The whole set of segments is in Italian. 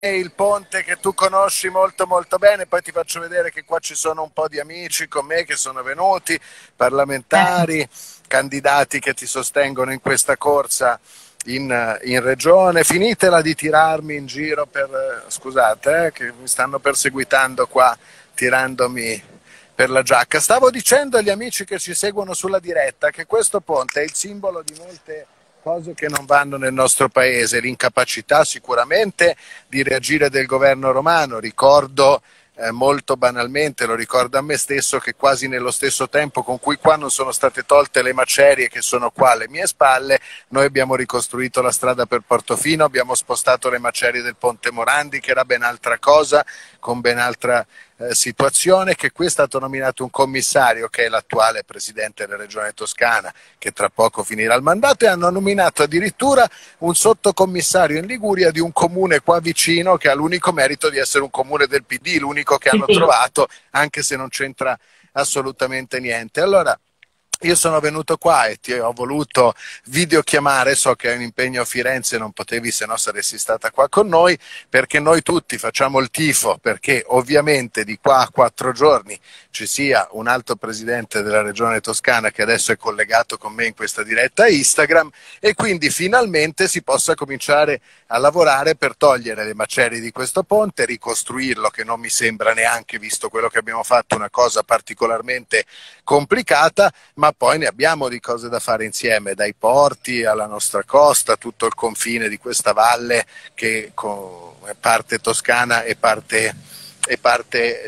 Il ponte che tu conosci molto molto bene, poi ti faccio vedere che qua ci sono un po' di amici con me che sono venuti, parlamentari, candidati che ti sostengono in questa corsa in regione. Finitela di tirarmi in giro per, scusate, che mi stanno perseguitando qua, tirandomi per la giacca. Stavo dicendo agli amici che ci seguono sulla diretta che questo ponte è il simbolo di molte cose che non vanno nel nostro paese, l'incapacità sicuramente di reagire del governo romano. Ricordo molto banalmente, lo ricordo a me stesso, che quasi nello stesso tempo con cui qua non sono state tolte le macerie che sono qua alle mie spalle, noi abbiamo ricostruito la strada per Portofino, abbiamo spostato le macerie del Ponte Morandi, che era ben altra cosa, con ben altra situazione, che qui è stato nominato un commissario che è l'attuale presidente della regione toscana, che tra poco finirà il mandato, e hanno nominato addirittura un sottocommissario in Liguria di un comune qua vicino che ha l'unico merito di essere un comune del PD, l'unico che hanno trovato, anche se non c'entra assolutamente niente. Allora, io sono venuto qua e ti ho voluto videochiamare, so che hai un impegno a Firenze, non potevi, se no saresti stata qua con noi, perché noi tutti facciamo il tifo, perché ovviamente di qua a 4 giorni ci sia un altro presidente della regione toscana che adesso è collegato con me in questa diretta Instagram, e quindi finalmente si possa cominciare a lavorare per togliere le macerie di questo ponte, ricostruirlo, che non mi sembra neanche, visto quello che abbiamo fatto, una cosa particolarmente complicata, ma poi ne abbiamo di cose da fare insieme, dai porti alla nostra costa, tutto il confine di questa valle che è parte toscana e parte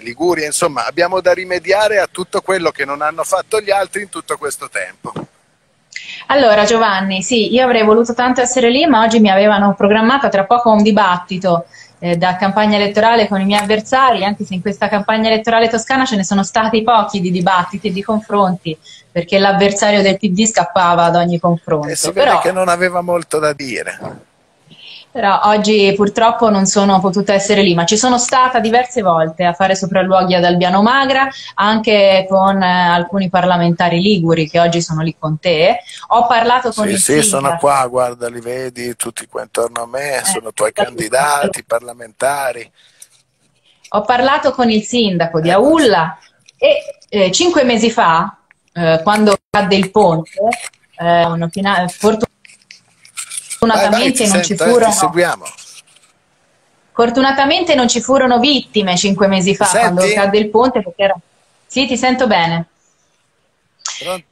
Liguria. Insomma, abbiamo da rimediare a tutto quello che non hanno fatto gli altri in tutto questo tempo. Allora Giovanni, sì, io avrei voluto tanto essere lì, ma oggi mi avevano programmato tra poco un dibattito da campagna elettorale con i miei avversari, anche se in questa campagna elettorale toscana ce ne sono stati pochi di dibattiti e di confronti, perché l'avversario del PD scappava ad ogni confronto. E si vede che non aveva molto da dire. Però oggi purtroppo non sono potuta essere lì, ma ci sono stata diverse volte a fare sopralluoghi ad Albiano Magra, anche con alcuni parlamentari liguri che oggi sono lì con te. Ho parlato con il sindaco. Sì, sono qua, guarda, li vedi tutti qua intorno a me, sono tuoi candidati, parlamentari. Ho parlato con il sindaco di Aulla e 5 mesi fa, quando cadde il ponte, fortunatamente non ci furono vittime 5 mesi fa quando cadde il ponte, perché era... Sì, ti sento bene.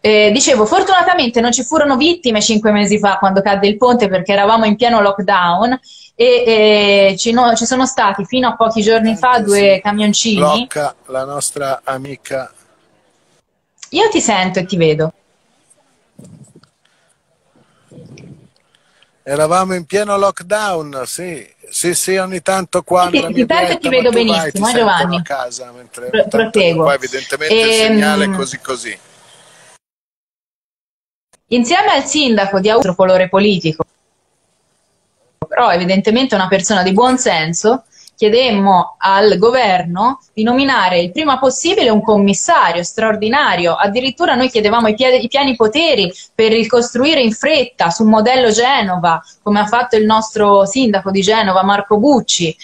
Dicevo, fortunatamente non ci furono vittime 5 mesi fa quando cadde il ponte, perché eravamo in pieno lockdown, e ci sono stati fino a pochi giorni fa 2 camioncini. Blocca la nostra amica. Io ti sento e ti vedo. Eravamo in pieno lockdown, sì, ogni tanto qua nella mia diretta, ti vedo benissimo, vai, ti Giovanni. A casa, mentre proteguo. Qua evidentemente il segnale è così. Insieme al sindaco di altro colore politico, però evidentemente una persona di buon senso, chiedemmo al governo di nominare il prima possibile un commissario straordinario. Addirittura noi chiedevamo i pieni poteri per ricostruire in fretta sul modello Genova, come ha fatto il nostro sindaco di Genova Marco Bucci,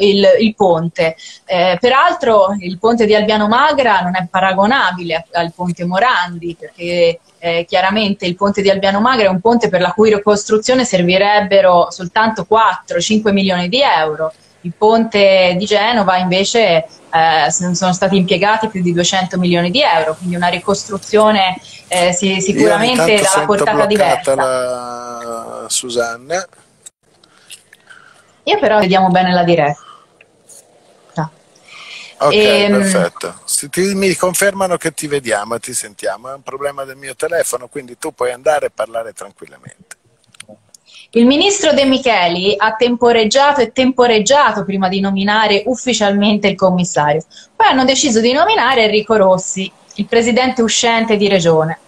il ponte. Peraltro il ponte di Albiano Magra non è paragonabile al ponte Morandi, perché chiaramente il ponte di Albiano Magra è un ponte per la cui ricostruzione servirebbero soltanto 4-5 milioni di euro. Il ponte di Genova invece sono stati impiegati più di 200 milioni di euro, quindi una ricostruzione sicuramente dalla portata diversa. La Susanna. Io però vediamo bene la diretta. Ok, perfetto. Mi confermano che ti vediamo e ti sentiamo, è un problema del mio telefono, quindi tu puoi andare e parlare tranquillamente. Il ministro De Micheli ha temporeggiato e temporeggiato prima di nominare ufficialmente il commissario. Poi hanno deciso di nominare Enrico Rossi, il presidente uscente di regione.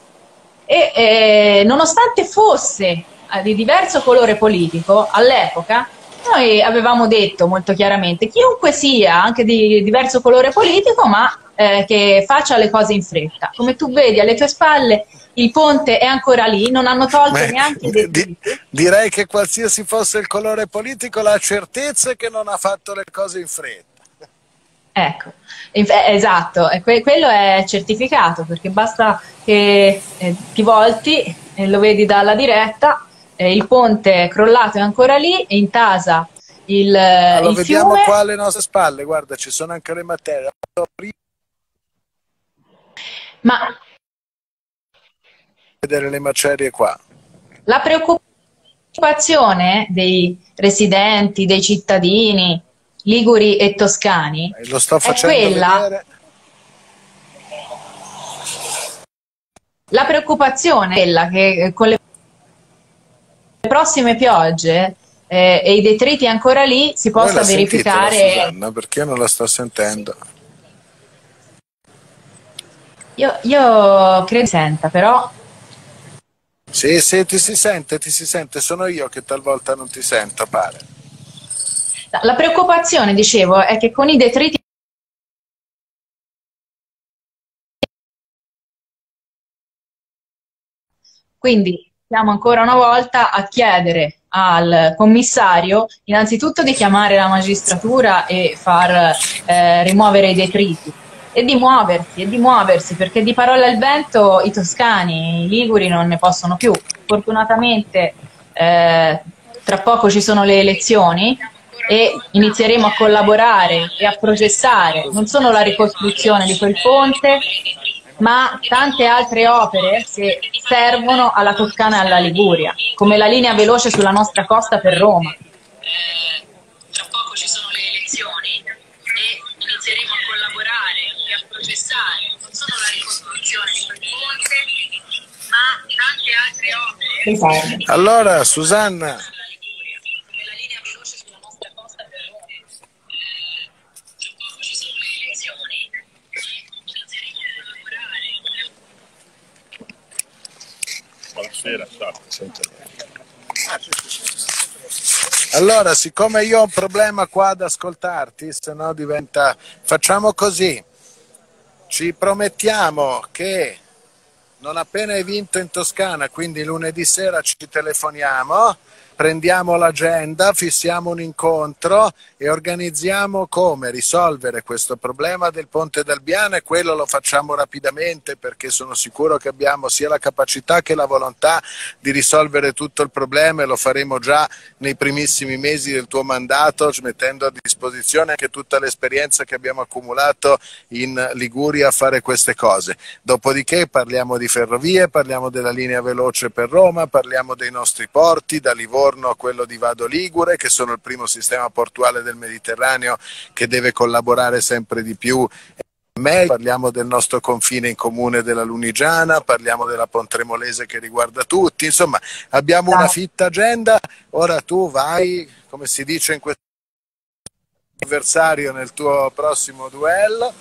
E nonostante fosse di diverso colore politico, all'epoca noi avevamo detto molto chiaramente: chiunque sia, anche di diverso colore politico, ma che faccia le cose in fretta. Come tu vedi alle tue spalle, il ponte è ancora lì, non hanno tolto neanche i dettagli. Direi che qualsiasi fosse il colore politico, la certezza è che non ha fatto le cose in fretta. Ecco, esatto, quello è certificato, perché basta che ti volti e lo vedi dalla diretta, il ponte è crollato, è ancora lì, è in tasa il fiume. Lo vediamo qua alle nostre spalle, guarda, ci sono anche le materie. Ma vedere le macerie qua. La preoccupazione dei residenti, dei cittadini liguri e toscani lo sto facendo è quella vedere. La preoccupazione è quella che con le prossime piogge e i detriti ancora lì si possa verificare. Susanna, perché non la sto sentendo? Io credo senta, però sì, ti si sente, sono io che talvolta non ti sento, pare. La preoccupazione, dicevo, è che con i detriti quindi siamo ancora una volta a chiedere al commissario innanzitutto di chiamare la magistratura e far rimuovere i detriti e di muoversi, perché di parole al vento i toscani, i liguri non ne possono più. Fortunatamente tra poco ci sono le elezioni e inizieremo a collaborare e a processare non solo la ricostruzione di quel ponte, ma tante altre opere che servono alla Toscana e alla Liguria, come la linea veloce sulla nostra costa per Roma. Tra poco ci sono le elezioni e inizieremo a collaborare e a processare non solo la ricostruzione di quel ponte, ma tante altre opere. Esatto. Allora, Susanna, allora, siccome io ho un problema qua ad ascoltarti, se no diventa... Facciamo così, ci promettiamo che non appena hai vinto in Toscana, quindi lunedì sera ci telefoniamo, prendiamo l'agenda, fissiamo un incontro e organizziamo come risolvere questo problema del ponte d'Albiano, e quello lo facciamo rapidamente perché sono sicuro che abbiamo sia la capacità che la volontà di risolvere tutto il problema, e lo faremo già nei primissimi mesi del tuo mandato, mettendo a disposizione anche tutta l'esperienza che abbiamo accumulato in Liguria a fare queste cose. Dopodiché parliamo di ferrovie, parliamo della linea veloce per Roma, parliamo dei nostri porti, da Livorno a quello di Vado Ligure, che sono il primo sistema portuale del Mediterraneo che deve collaborare sempre di più. Parliamo del nostro confine in comune della Lunigiana, parliamo della Pontremolese che riguarda tutti, insomma abbiamo una fitta agenda. Ora tu vai, come si dice in questo avversario, nel tuo prossimo duello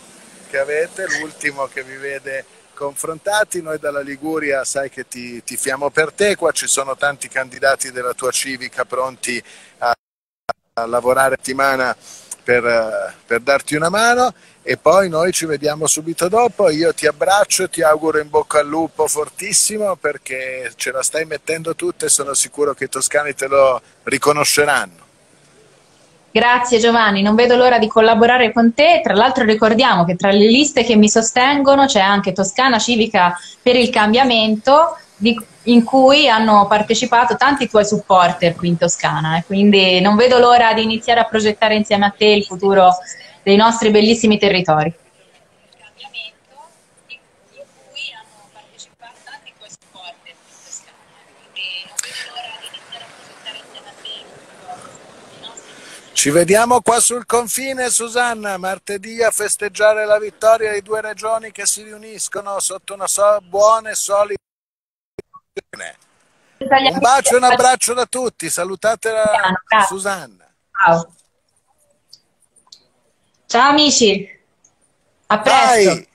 che avete, l'ultimo che vi vede confrontati. Noi dalla Liguria sai che ti tifiamo per te, qua ci sono tanti candidati della tua civica pronti a lavorare settimana per darti una mano, e poi noi ci vediamo subito dopo. Io ti abbraccio, ti auguro in bocca al lupo fortissimo, perché ce la stai mettendo tutta e sono sicuro che i toscani te lo riconosceranno. Grazie Giovanni, non vedo l'ora di collaborare con te. Tra l'altro ricordiamo che tra le liste che mi sostengono c'è anche Toscana Civica per il Cambiamento, in cui hanno partecipato tanti tuoi supporter qui in Toscana, e quindi non vedo l'ora di iniziare a progettare insieme a te il futuro dei nostri bellissimi territori. Ci vediamo qua sul confine, Susanna, martedì a festeggiare la vittoria di due regioni che si riuniscono sotto una buona e solida. Un bacio e un abbraccio da tutti, salutate Susanna. Ciao. Ciao amici, a presto. Vai.